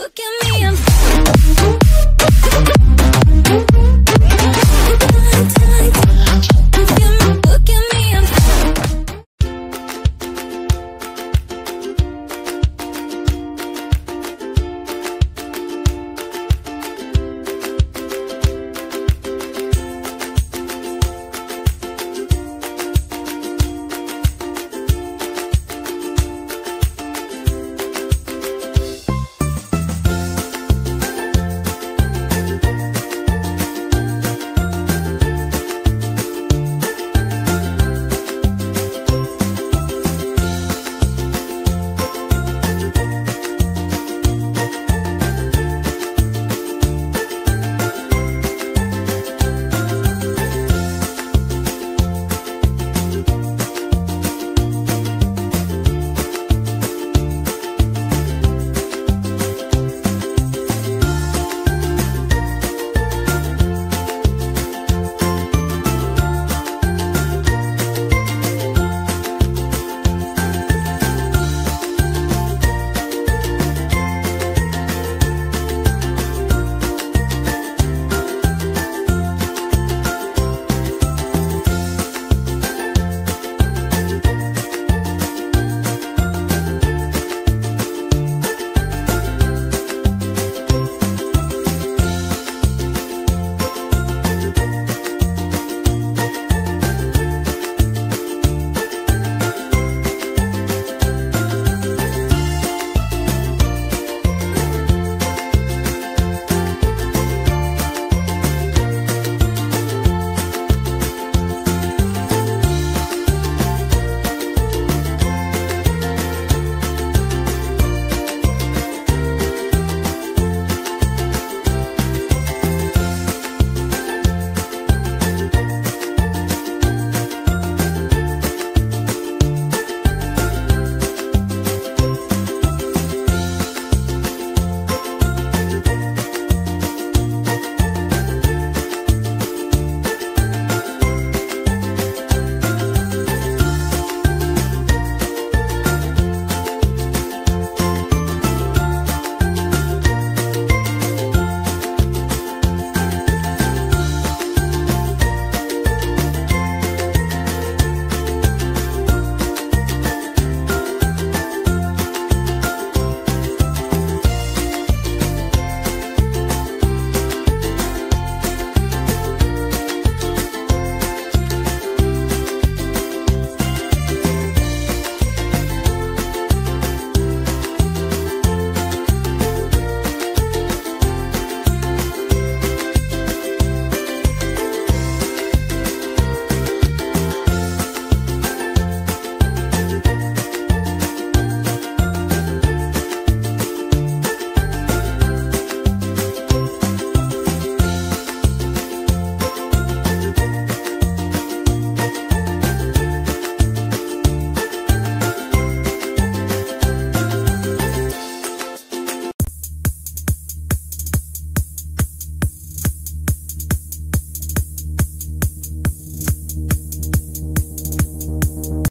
Look at me.